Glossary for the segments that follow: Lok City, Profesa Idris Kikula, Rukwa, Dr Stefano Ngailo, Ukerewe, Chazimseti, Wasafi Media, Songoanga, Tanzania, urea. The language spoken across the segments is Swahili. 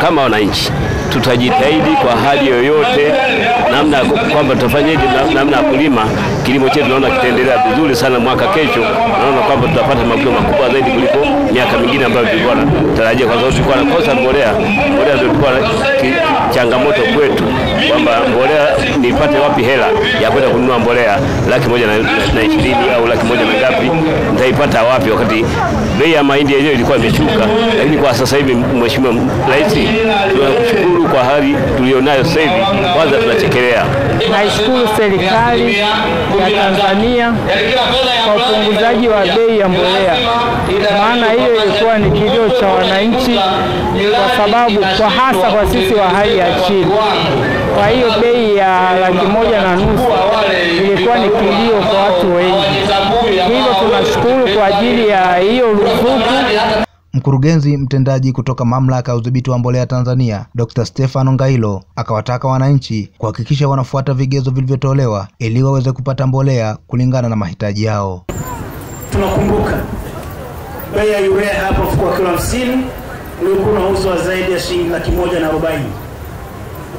kama wananchi tutajitahidi kwa hali yoyote namna kwamba tutafanyaje namna kulima kilimo chetu naona kitaendelea vizuri sana mwaka kesho naona kwamba tutapata mavuno makubwa zaidi kuliko miaka mingine ambayo tulikuwa tunatarajia kwa sababu tulikuwa na kosa mbolea ndio tulikuwa changamoto kwetu kwamba mbolea nipate wapi hela ya kwenda kununua mbolea 120 au 100 na ngapi nitaipata wapi wakati bei ya mahindi yenyewe ilikuwa imeshuka lakini kwa sasa hivi mheshimiwa rais tunashukuru kwa hali tulionayo sasa hivi kwanza tunachekelea naishukuru serikali ya Tanzania kwa upunguzaji wa bei ya mbolea maana hiyo ilikuwa ni kilio cha wananchi kwa sababu kwa hasa kwa sisi wa hali ya chini kwa hiyo bei ya 1.5 ilikuwa ni kilio kwa watu wengi hivyo tunashukuru kwa ajili ya hiyo ruzuku. Mkurugenzi mtendaji kutoka Mamlaka ya Udhibiti wa Mbolea Tanzania, Dr Stefano Ngailo, akawataka wananchi kuhakikisha wanafuata vigezo vilivyotolewa ili waweze kupata mbolea kulingana na mahitaji yao. Tunakumbuka bei ya urea hapo kwa kilo 50 ilikuwa inauzwa zaidi ya shilingi 140.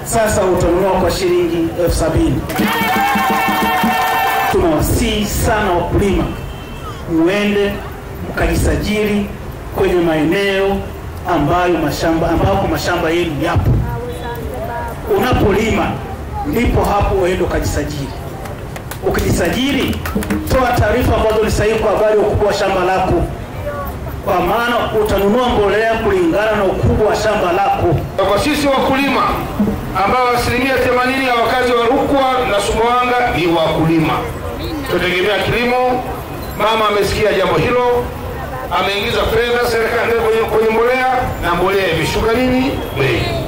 Sasa utanunua kwa shilingi 70. Tunawasihi sana wakulima muende mkajisajili kwenye maeneo ambapo mashamba yenu yapo. Unapolima ndipo hapo uende ukajisajili. Ukijisajili toa taarifa ambazo ni sahihi kwa habari ya ukubwa wa shamba lako. Kwa maana utanunua mbolea kulingana na ukubwa wa shamba lako. Kwa sisi wakulima ambao 80% ya wakazi wa Rukwa na Songoanga ni wakulima. Tutegemea kilimo. Mama amesikia jambo hilo. Ameingiza fedha serikali kwenye mbolea na mbolea imeshuka nini bei.